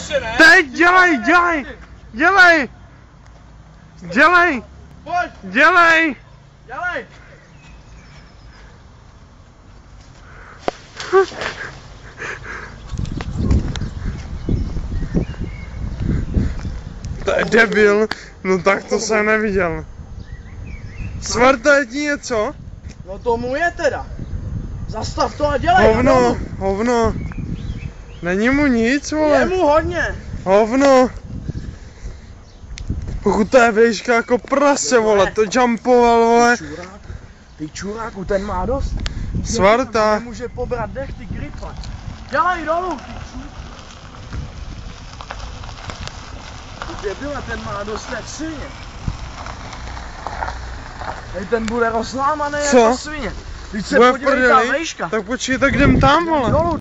Ještě ne? Teď dělej! Pojď! Dělej! To je debil, no tak to jsem neviděl. Svarta je ti něco? No tomu je teda. Zastav to a dělej! Hovno! Není mu nic, vole. Je mu hodně. Hovno. Pokud to je výška jako prase, vole, to jumpoval, vole. Ty čuráku, ten má dost. Svarta. Nemůže pobrat dech, ty gripa. Dělej dolů, ty čuráku. Ty debile, ten má dost jak svině. Hej, ten bude rozlámaný jako svině. Když se podívej, ta výška. Tak počkej, tak jdem tam, vole.